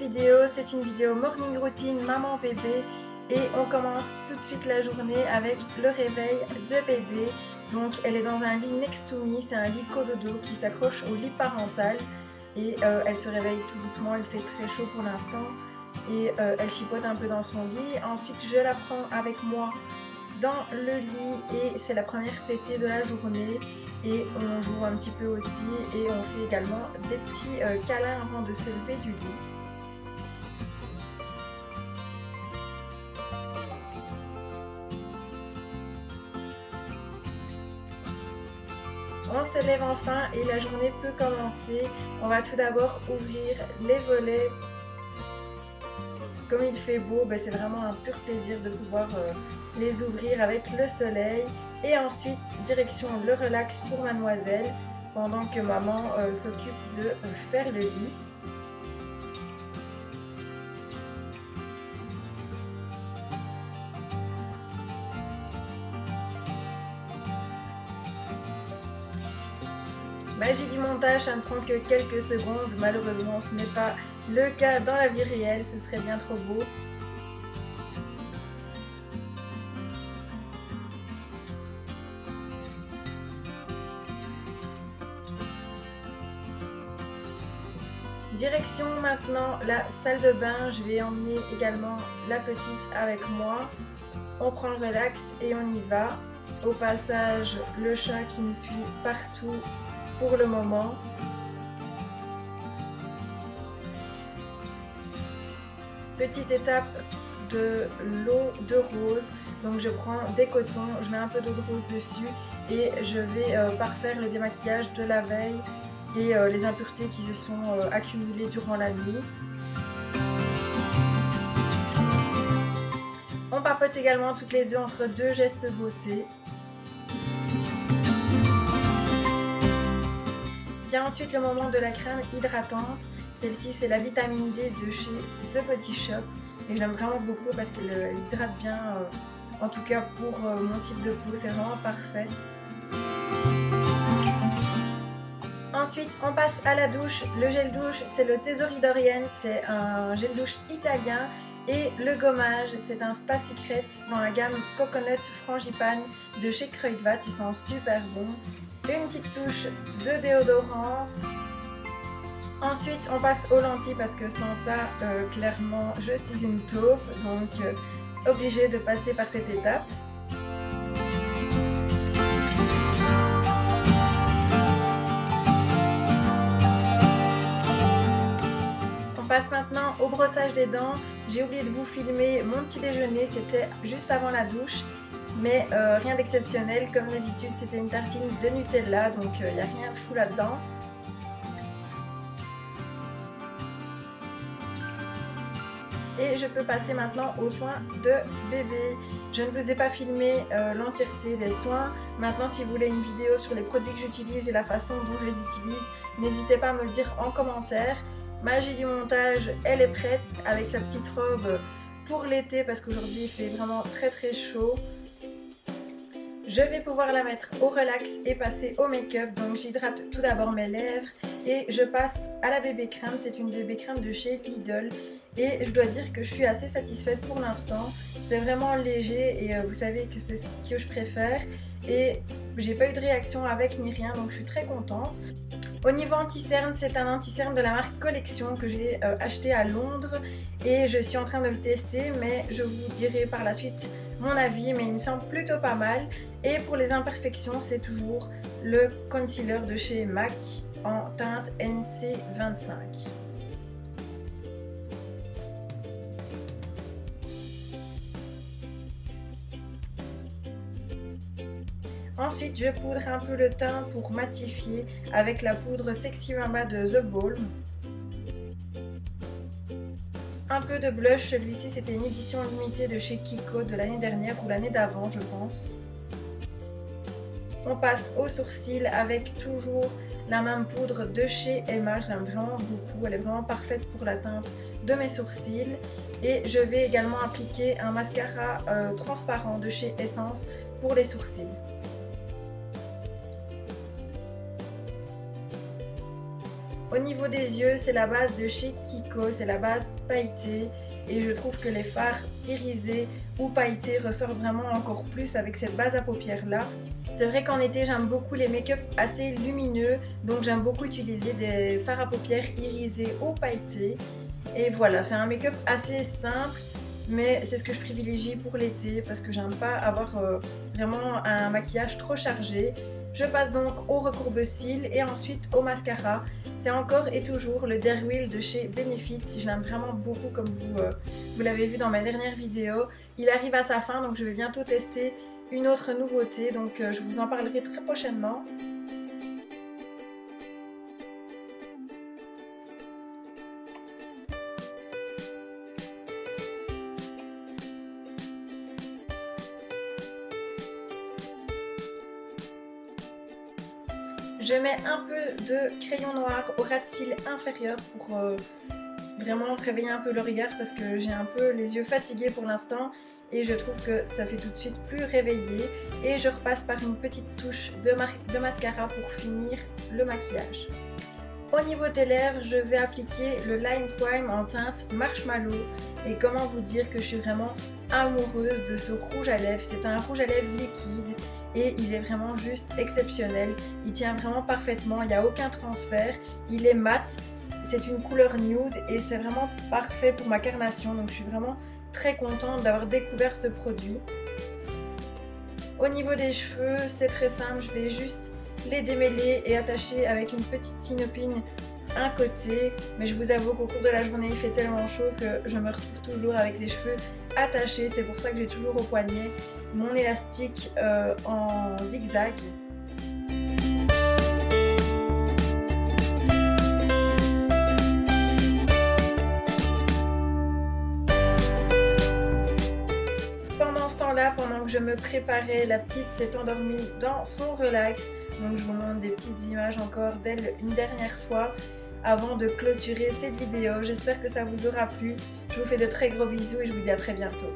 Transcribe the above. vidéo, c'est une vidéo morning routine maman bébé et on commence tout de suite la journée avec le réveil de bébé. Donc elle est dans un lit next to me, c'est un lit cododo qui s'accroche au lit parental et elle se réveille tout doucement, il fait très chaud pour l'instant et elle chipote un peu dans son lit. Ensuite je la prends avec moi dans le lit et c'est la première tétée de la journée et on joue un petit peu aussi et on fait également des petits câlins avant de se lever du lit. On se lève enfin et la journée peut commencer. On va tout d'abord ouvrir les volets. Comme il fait beau, ben c'est vraiment un pur plaisir de pouvoir les ouvrir avec le soleil. Et ensuite, direction le relax pour mademoiselle, pendant que maman s'occupe de faire le lit. Magie du montage, ça ne prend que quelques secondes, malheureusement ce n'est pas le cas dans la vie réelle, ce serait bien trop beau. Direction maintenant la salle de bain, je vais emmener également la petite avec moi. On prend le relax et on y va. Au passage, le chat qui nous suit partout pour le moment. Petite étape de l'eau de rose, donc je prends des cotons, je mets un peu d'eau de rose dessus et je vais parfaire le démaquillage de la veille et les impuretés qui se sont accumulées durant la nuit. On papote également toutes les deux entre deux gestes beauté. Vient ensuite le moment de la crème hydratante. Celle-ci c'est la vitamine D de chez The Body Shop et je l'aime vraiment beaucoup parce qu'elle hydrate bien, en tout cas pour mon type de peau, c'est vraiment parfait. Ensuite on passe à la douche. Le gel douche c'est le Tesori d'Oriente, c'est un gel douche italien et le gommage c'est un spa secret dans la gamme coconut frangipane de chez Creuidvat, ils sont super bons. Une petite touche de déodorant. Ensuite on passe aux lentilles parce que sans ça clairement je suis une taupe, donc obligée de passer par cette étape. On passe maintenant au brossage des dents. J'ai oublié de vous filmer mon petit déjeuner, c'était juste avant la douche. Mais rien d'exceptionnel, comme d'habitude c'était une tartine de Nutella, donc il n'y a rien de fou là-dedans. Et je peux passer maintenant aux soins de bébé. Je ne vous ai pas filmé l'entièreté des soins. Maintenant si vous voulez une vidéo sur les produits que j'utilise et la façon dont je les utilise, n'hésitez pas à me le dire en commentaire. Magie du montage, elle est prête avec sa petite robe pour l'été parce qu'aujourd'hui il fait vraiment très très chaud. Je vais pouvoir la mettre au relax et passer au make-up. Donc j'hydrate tout d'abord mes lèvres et je passe à la bébé crème. C'est une bébé crème de chez Lidl et je dois dire que je suis assez satisfaite pour l'instant. C'est vraiment léger et vous savez que c'est ce que je préfère. Et j'ai pas eu de réaction avec ni rien donc je suis très contente. Au niveau anti-cerne, c'est un anti-cerne de la marque Collection que j'ai acheté à Londres et je suis en train de le tester, mais je vous dirai par la suite mon avis, mais il me semble plutôt pas mal. Et pour les imperfections, c'est toujours le concealer de chez MAC en teinte NC25. Ensuite, je poudre un peu le teint pour matifier avec la poudre Sexy Mama de The Balm. Un peu de blush, celui-ci c'était une édition limitée de chez Kiko de l'année dernière ou l'année d'avant je pense. On passe aux sourcils avec toujours la même poudre de chez Emma, je l'aime vraiment beaucoup, elle est vraiment parfaite pour la teinte de mes sourcils. Et je vais également appliquer un mascara transparent de chez Essence pour les sourcils. Au niveau des yeux, c'est la base de chez Kiko, c'est la base pailletée et je trouve que les fards irisés ou pailletés ressortent vraiment encore plus avec cette base à paupières là. C'est vrai qu'en été j'aime beaucoup les make-up assez lumineux, donc j'aime beaucoup utiliser des fards à paupières irisés ou pailletés. Et voilà, c'est un make-up assez simple, mais c'est ce que je privilégie pour l'été parce que j'aime pas avoir vraiment un maquillage trop chargé. Je passe donc au recourbe-cils et ensuite au mascara. C'est encore et toujours le Derwheel de chez Benefit. Je l'aime vraiment beaucoup comme vous l'avez vu dans ma dernière vidéo. Il arrive à sa fin donc je vais bientôt tester une autre nouveauté. Donc je vous en parlerai très prochainement. Je mets un peu de crayon noir au ras de cils inférieur pour vraiment réveiller un peu le regard parce que j'ai un peu les yeux fatigués pour l'instant et je trouve que ça fait tout de suite plus réveillé. Et je repasse par une petite touche de mascara pour finir le maquillage. Au niveau des lèvres, je vais appliquer le Lime Prime en teinte Marshmallow. Et comment vous dire que je suis vraiment amoureuse de ce rouge à lèvres. C'est un rouge à lèvres liquide et il est vraiment juste exceptionnel. Il tient vraiment parfaitement, il n'y a aucun transfert. Il est mat, c'est une couleur nude et c'est vraiment parfait pour ma carnation. Donc je suis vraiment très contente d'avoir découvert ce produit. Au niveau des cheveux, c'est très simple, je vais juste les démêler et attacher avec une petite sinopine un côté, mais je vous avoue qu'au cours de la journée il fait tellement chaud que je me retrouve toujours avec les cheveux attachés, c'est pour ça que j'ai toujours au poignet mon élastique en zigzag. Pendant que je me préparais, la petite s'est endormie dans son relax. Donc je vous montre des petites images encore d'elle une dernière fois avant de clôturer cette vidéo. J'espère que ça vous aura plu. Je vous fais de très gros bisous et je vous dis à très bientôt.